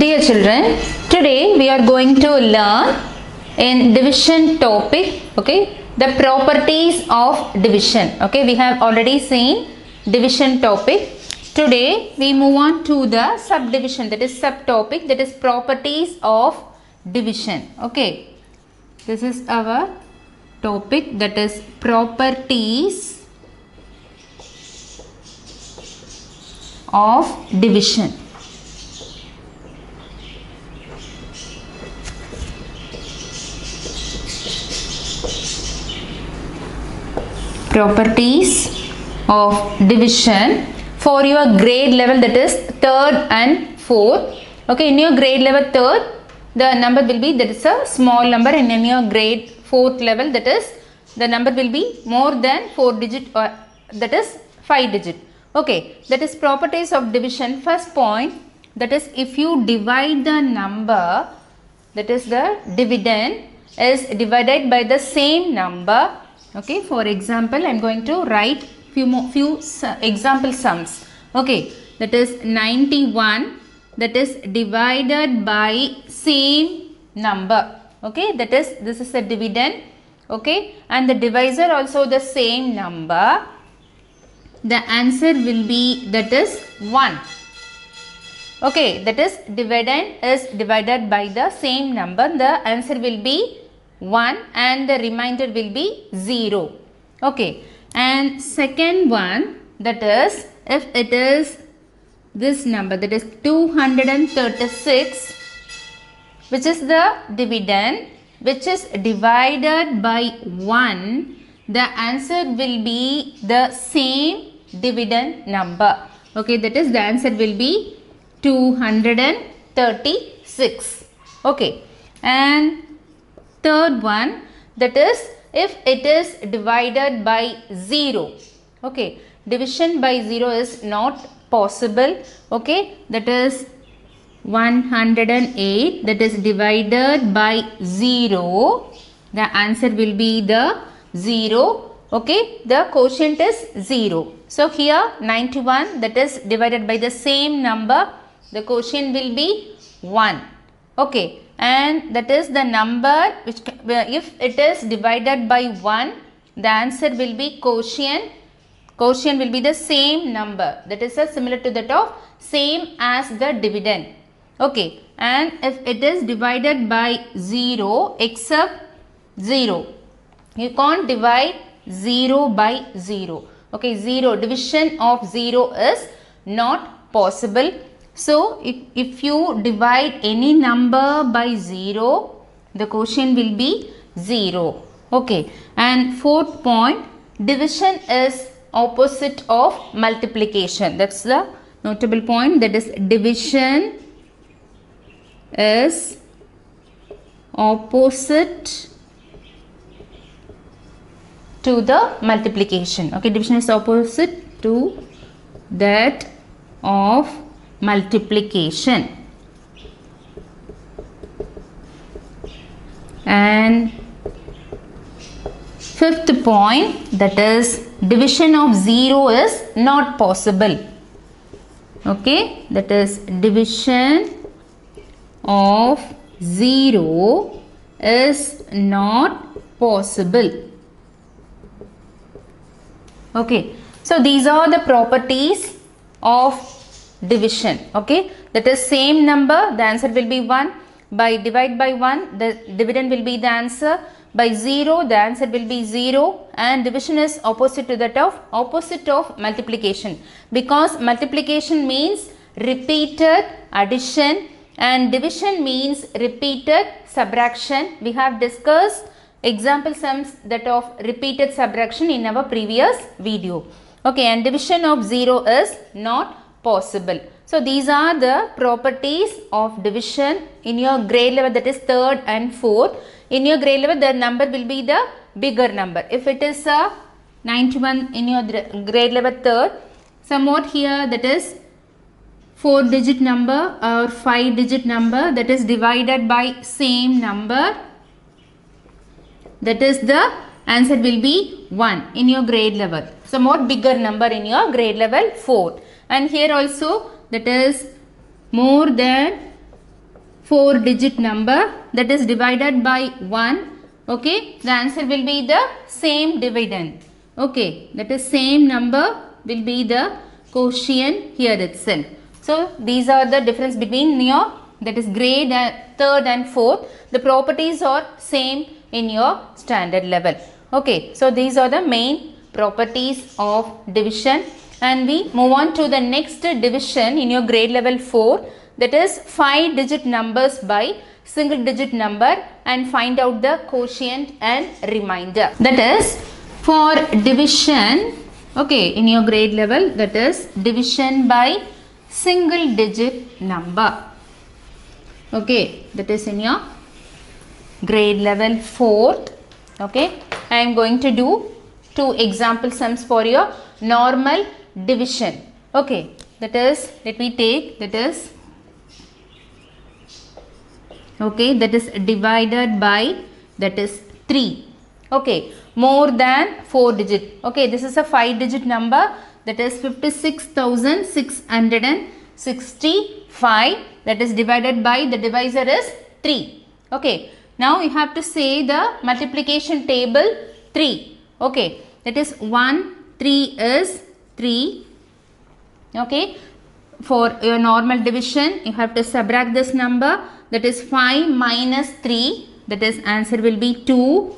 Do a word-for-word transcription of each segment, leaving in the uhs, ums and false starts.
Dear children, today we are going to learn in division topic, okay, the properties of division. Okay, we have already seen division topic. Today we move on to the subdivision, that is subtopic, that is properties of division. Okay, this is our topic, that is properties of division. Properties of division for your grade level, that is third and fourth. Okay, in your grade level third, the number will be, that is a small number, and in your grade fourth level, that is the number will be more than four digit, or that is five digit. Okay, that is properties of division. First point, that is if you divide the number, that is the dividend is divided by the same number. Okay, for example, I am going to write few more, few example sums. Okay, that is ninety-one, that is divided by same number. Okay, that is, this is the dividend. Okay, and the divisor also the same number. The answer will be, that is one. Okay, that is dividend is divided by the same number. The answer will be one and the remainder will be zero. Okay, and second one, that is if it is this number, that is two hundred thirty-six, which is the dividend, which is divided by one, the answer will be the same dividend number. Okay, that is the answer will be two hundred thirty-six. Okay, and third one, that is if it is divided by zero. Okay, division by zero is not possible. Okay, that is one hundred eight, that is divided by zero. The answer will be the zero. Okay, the quotient is zero. So here ninety-one, that is divided by the same number, the quotient will be one. Okay, and that is the number which, if it is divided by one, the answer will be quotient. Quotient will be the same number, that is similar to that of same as the dividend. Okay, and if it is divided by zero, except zero. You can't divide zero by zero. Okay, zero, division of zero is not possible. So if, if you divide any number by zero, the quotient will be zero. Okay, and fourth point, division is opposite of multiplication. That's the notable point, that is division is opposite to the multiplication. Okay, division is opposite to that of multiplication. And fifth point, that is division of zero is not possible. Okay, that is division of zero is not possible. Okay, so these are the properties of division. Okay, that is same number, the answer will be one. By divide by one, the dividend will be the answer. By zero, the answer will be zero. And division is opposite to that of opposite of multiplication, because multiplication means repeated addition and division means repeated subtraction. We have discussed example sums that of repeated subtraction in our previous video. Okay, and division of zero is not possible. So these are the properties of division in your grade level, that is third and fourth. In your grade level, the number will be the bigger number. If it is a ninety-one in your grade level third, somewhat here that is four digit number or five digit number, that is divided by same number, that is the answer will be one in your grade level. So more bigger number in your grade level fourth. And here also, that is more than four digit number that is divided by one, okay, the answer will be the same dividend, okay, that is same number will be the quotient here itself. So these are the difference between your, that is grade uh, third and fourth. The properties are same in your standard level. Okay, so these are the main properties of division, and we move on to the next division in your grade level four, that is five digit numbers by single digit number, and find out the quotient and remainder. That is for division, okay, in your grade level, that is division by single digit number. Okay, that is in your grade level fourth. Okay, I am going to do two example sums for your normal division. Okay, that is, let me take, that is, okay, that is divided by, that is three. Okay, more than four digit. Okay, this is a five digit number, that is fifty-six thousand six hundred sixty-five, that is divided by, the divisor is three. Okay, now you have to say the multiplication table three. Okay, that is one, three is three. Okay, for your normal division, you have to subtract this number, that is five minus three, that is answer will be two,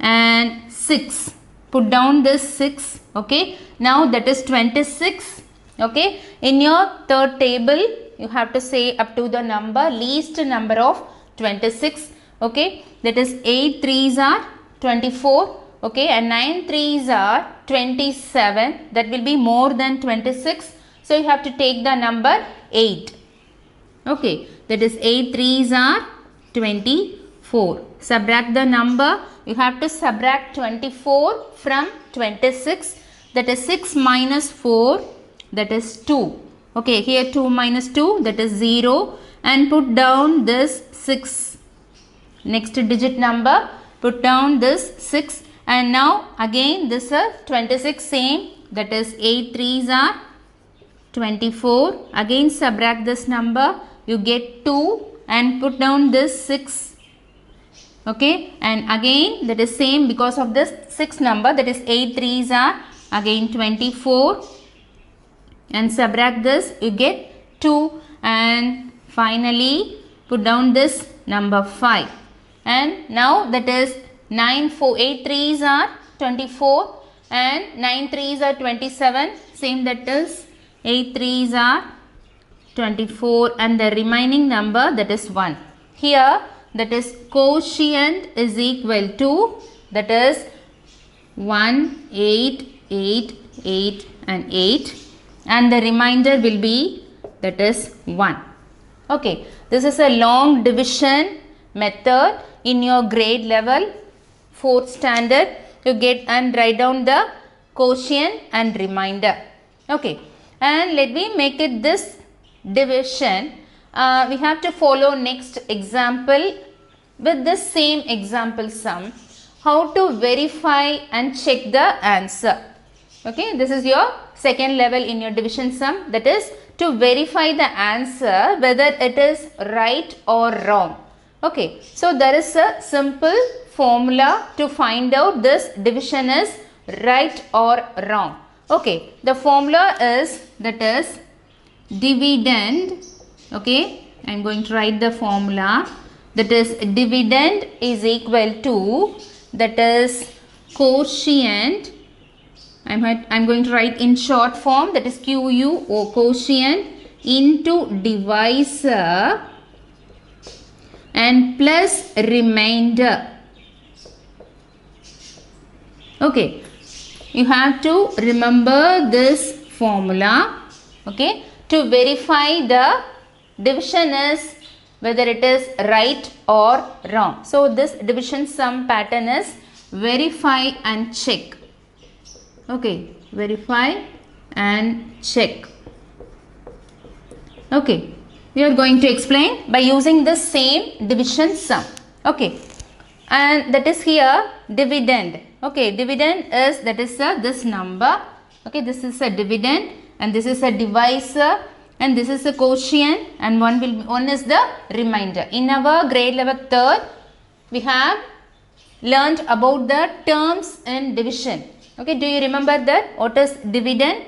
and six. Put down this six. Okay, now that is twenty-six. Okay, in your third table, you have to say up to the number, least number of twenty-six. Okay, that is eight threes are twenty-four. Okay, and nine threes are twenty-seven. That will be more than twenty-six. So you have to take the number eight. Okay, that is eight threes are twenty-four. Subtract the number. You have to subtract twenty-four from twenty-six. That is six minus four. That is two. Okay, here two minus two, that is zero, and put down this six. Next digit number, put down this six, and now again this is uh, twenty-six same, that is eight threes are twenty-four. Again subtract this number, you get two, and put down this six. Okay, and again that is same because of this six number, that is eight threes are again twenty-four. And subtract this, you get two, and finally put down this number five. And now that is nine, four, eight threes are twenty-four, and nine threes are twenty-seven. Same, that is eight threes are twenty-four, and the remaining number, that is one. Here that is quotient is equal to, that is one, eight, eight, eight, and eight. And the remainder will be, that is one. Okay, this is a long division method in your grade level fourth standard. You get and write down the quotient and remainder. Okay, and let me make it this division. Uh, we have to follow next example with the same example sum. How to verify and check the answer. Okay, this is your second level in your division sum, that is to verify the answer whether it is right or wrong. Okay, so there is a simple formula to find out this division is right or wrong. Okay, the formula is, that is dividend. Okay, I am going to write the formula, that is dividend is equal to, that is quotient. I'm, I'm going to write in short form, that is Q U or quotient into divisor and plus remainder. Okay, you have to remember this formula, okay, to verify the division is whether it is right or wrong. So this division sum pattern is verify and check. Okay, verify and check. Okay, we are going to explain by using the same division sum. Okay, and that is here dividend. Okay, dividend is, that is uh, this number. Okay, this is a dividend, and this is a divisor, and this is the quotient, and one will be, one is the remainder. In our grade level third, we have learned about the terms in division. Okay, do you remember that? What is dividend?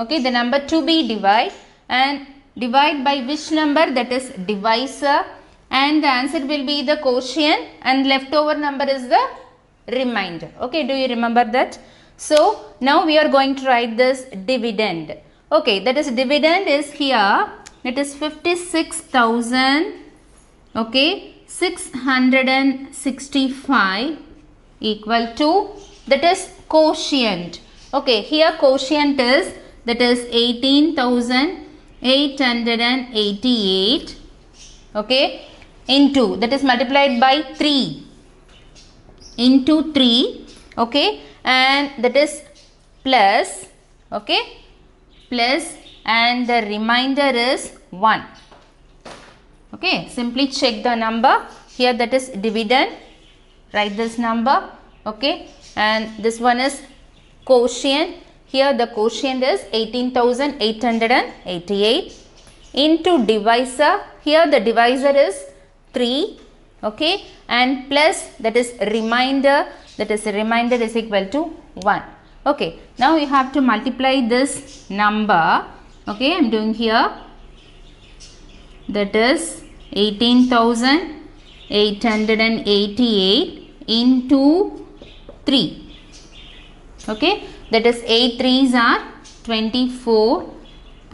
Okay, the number to be divide, and divide by which number? That is divisor, and the answer will be the quotient, and leftover number is the remainder. Okay, do you remember that? So now we are going to write this dividend. Okay, that is dividend is here. It is fifty-six thousand. Okay, six hundred sixty-five equal to, that is quotient. Okay, here quotient is, that is eighteen thousand eight hundred eighty-eight. Okay, into, that is multiplied by three, into three. Okay, and that is plus. Okay, plus, and the remainder is one. Okay, simply check the number here, that is dividend, write this number. Okay, and this one is quotient. Here the quotient is eighteen thousand eight hundred eighty-eight into divisor. Here the divisor is three. Okay, and plus, that is remainder, that is remainder is equal to one. Okay, now you have to multiply this number. Okay, I am doing here, that is eighteen thousand eight hundred eighty-eight into three. Okay, that is eight threes are twenty-four.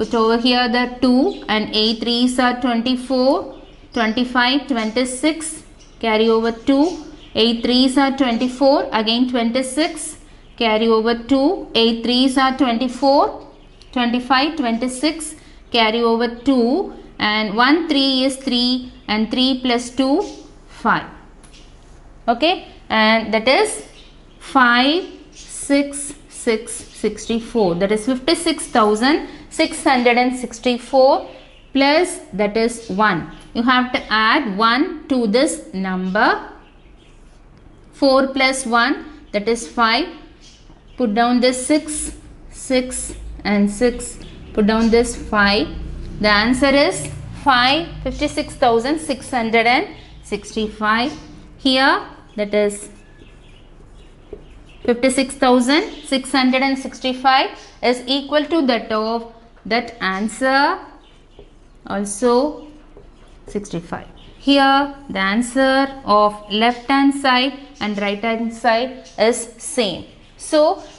Put over here the two, and eight threes are twenty-four, twenty-five, twenty-six, carry over two, eight threes are twenty-four, again twenty-six, carry over two, eight threes are twenty-four, twenty-five, twenty-six, carry over two, and one three is three, and three plus two, five. Okay, and that is five, six, six, sixty-four. That is fifty-six thousand six hundred sixty-four plus, that is one. You have to add one to this number. four plus one, that is five. Put down this six, six and six. Put down this five. The answer is fifty-six thousand six hundred sixty-five. Here that is fifty-six thousand six hundred sixty-five is equal to that of that answer also sixty-five. Here the answer of left hand side and right hand side is same. So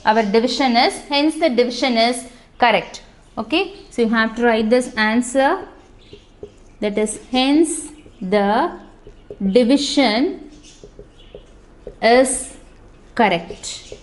our division is, hence the division is correct. Okay, so you have to write this answer, that is hence the division is correct.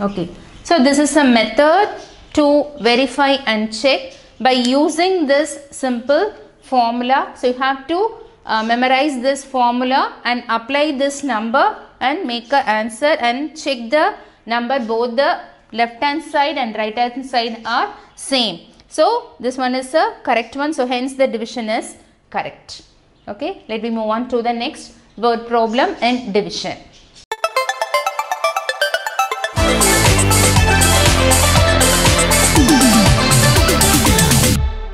Okay, so this is a method to verify and check by using this simple formula. So you have to uh, memorize this formula and apply this number and make an answer and check the number, both the left hand side and right hand side are same. So this one is a correct one. So hence the division is correct. Okay, let me move on to the next word problem in division.